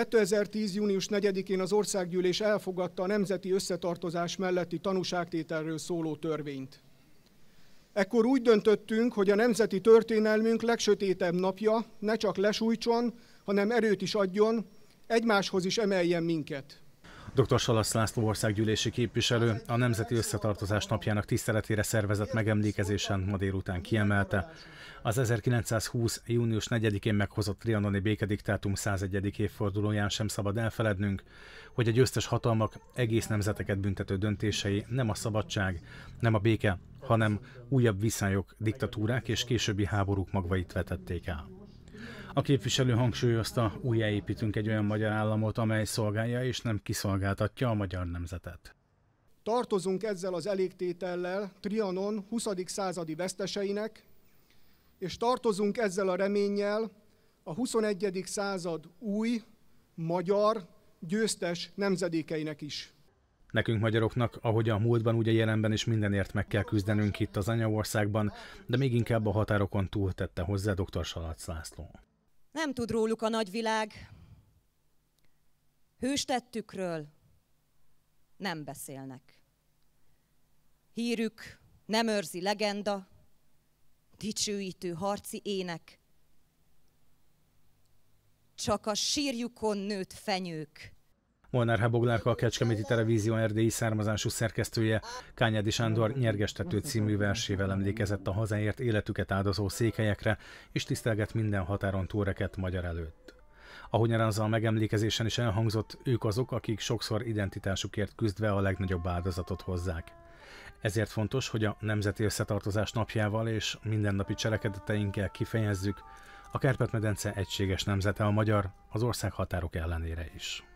2010. június 4-én az országgyűlés elfogadta a nemzeti összetartozás melletti tanúságtételről szóló törvényt. Ekkor úgy döntöttünk, hogy a nemzeti történelmünk legsötétebb napja ne csak lesújtson, hanem erőt is adjon, egymáshoz is emeljen minket. Dr. Salacz László országgyűlési képviselő a Nemzeti Összetartozás Napjának tiszteletére szervezett megemlékezésen ma délután kiemelte. Az 1920. június 4-én meghozott trianoni békediktátum 101. évfordulóján sem szabad elfelednünk, hogy a győztes hatalmak egész nemzeteket büntető döntései nem a szabadság, nem a béke, hanem újabb viszályok, diktatúrák és későbbi háborúk magvait vetették el. A képviselő hangsúlyozta, újjáépítünk egy olyan magyar államot, amely szolgálja és nem kiszolgáltatja a magyar nemzetet. Tartozunk ezzel az elégtétellel Trianon 20. századi veszteseinek, és tartozunk ezzel a reménnyel a 21. század új, magyar, győztes nemzedékeinek is. Nekünk magyaroknak, ahogy a múltban, úgy a jelenben is mindenért meg kell küzdenünk itt az anyaországban, de még inkább a határokon túl, tette hozzá dr. Salacz László. Nem tud róluk a nagyvilág. Hőstettükről nem beszélnek. Hírük nem őrzi legenda, dicsőítő harci ének. Csak a sírjukon nőtt fenyők. Molnár H. Boglárka, a Kecskeméti Televízió erdélyi származású szerkesztője Kányadi Sándor Nyergestető című versével emlékezett a hazáért életüket áldozó székelyekre, és tisztelgett minden határon túlrekedt magyar előtt. Ahogyan az a megemlékezésen is elhangzott, ők azok, akik sokszor identitásukért küzdve a legnagyobb áldozatot hozzák. Ezért fontos, hogy a Nemzeti Összetartozás Napjával és mindennapi cselekedeteinkkel kifejezzük, a Kárpát-medence egységes nemzete a magyar, az ország határok ellenére is.